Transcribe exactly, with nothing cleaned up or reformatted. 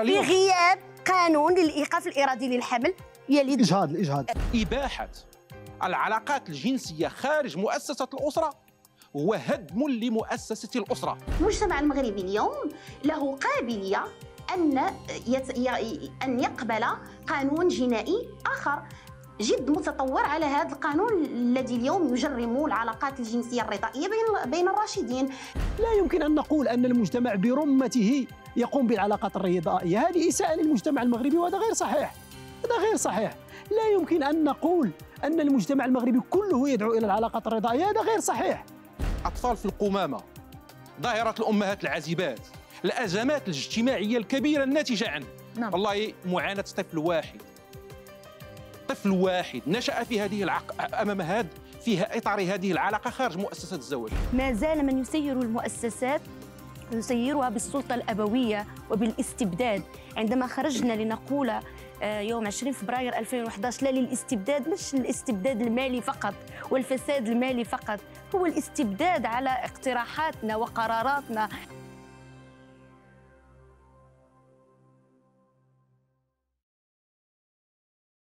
في غياب قانون للايقاف الارادي للحمل يلي الاجهاض الاجهاض اباحه العلاقات الجنسيه خارج مؤسسه الاسره هو هدم لمؤسسه الاسره. المجتمع المغربي اليوم له قابليه ان ان يقبل قانون جنائي اخر جد متطور على هذا القانون الذي اليوم يجرم العلاقات الجنسيه الرضائيه بين بين الراشدين. لا يمكن ان نقول ان المجتمع برمته يقوم بالعلاقات الرضائيه، هذه إساءة للمجتمع المغربي وهذا غير صحيح. هذا غير صحيح، لا يمكن ان نقول ان المجتمع المغربي كله يدعو الى العلاقات الرضائيه، هذا غير صحيح. اطفال في القمامه، ظاهره الامهات العازبات، الازمات الاجتماعيه الكبيره الناتجه عنه. نعم. والله معاناه طفل واحد طفل واحد نشأ في هذه العق... أمام هذا في إطار هذه العلاقة خارج مؤسسة الزواج. ما زال من يسير المؤسسات يسيرها بالسلطة الأبوية وبالاستبداد. عندما خرجنا لنقول يوم عشرين فبراير ألفين وأحد عشر لا للاستبداد، مش الاستبداد المالي فقط والفساد المالي فقط، هو الاستبداد على اقتراحاتنا وقراراتنا.